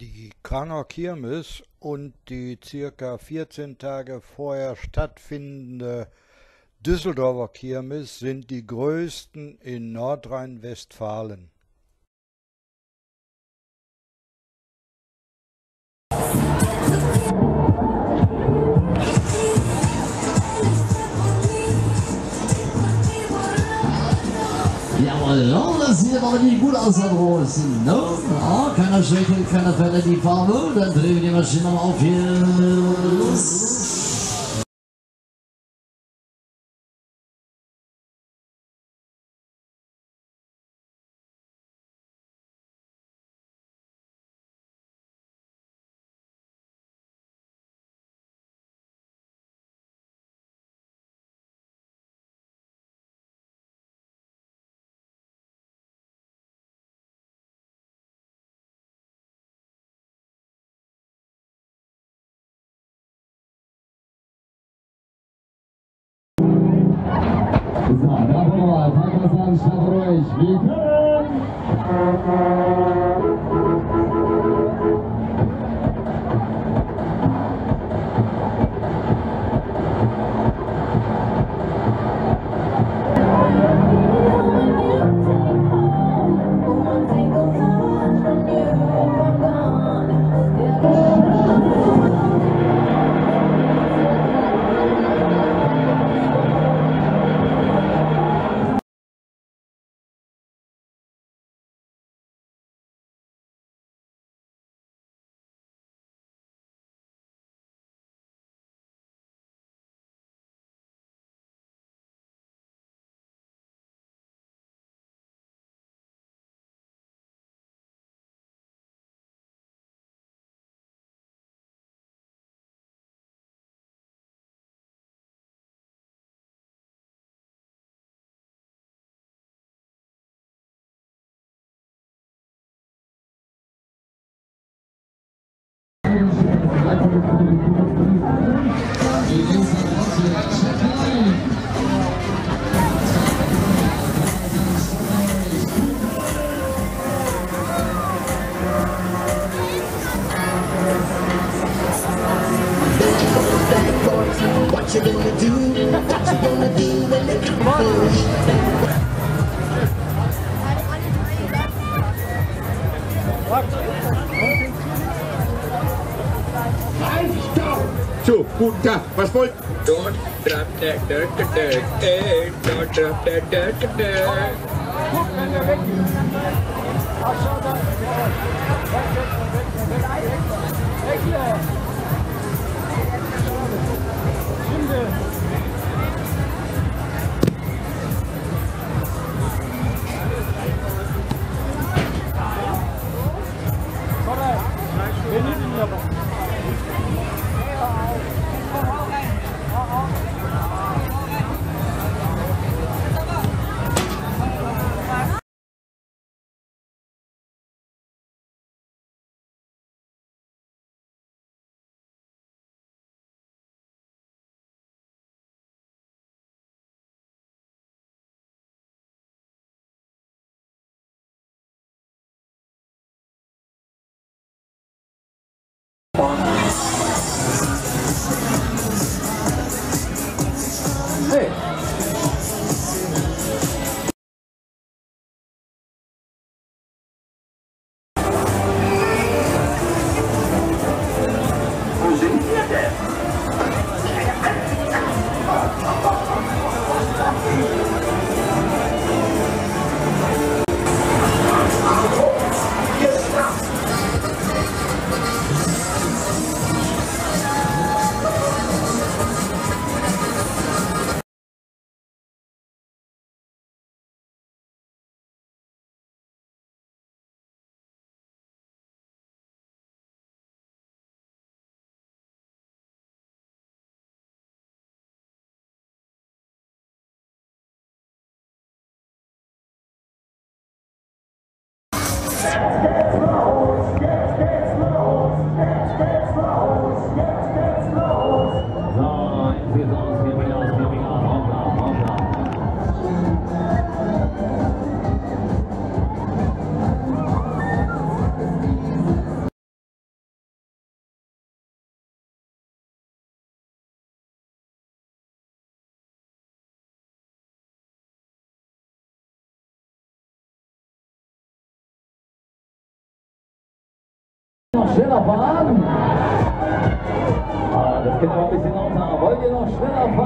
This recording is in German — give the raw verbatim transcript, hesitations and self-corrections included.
Die Cranger Kirmes und die circa vierzehn Tage vorher stattfindende Düsseldorfer Kirmes sind die größten in Nordrhein-Westfalen. Jawohl, das sieht aber nicht gut aus da draußen. No? Oh, keiner schüttelt, keiner verändert die Farbe. Dann drehen wir die Maschine nochmal auf hier. Los. So, bravo, Fahrgasland, statt ruhig. Wir können! What you gonna do? What you gonna do when they come for? So, guten Tag, was wollt? Don't drop that dirt, dirt, dirt. Don't drop that dirt, dirt. schneller fahren. Ah, das geht noch ein bisschen langsamer. Wollt ihr noch schneller fahren?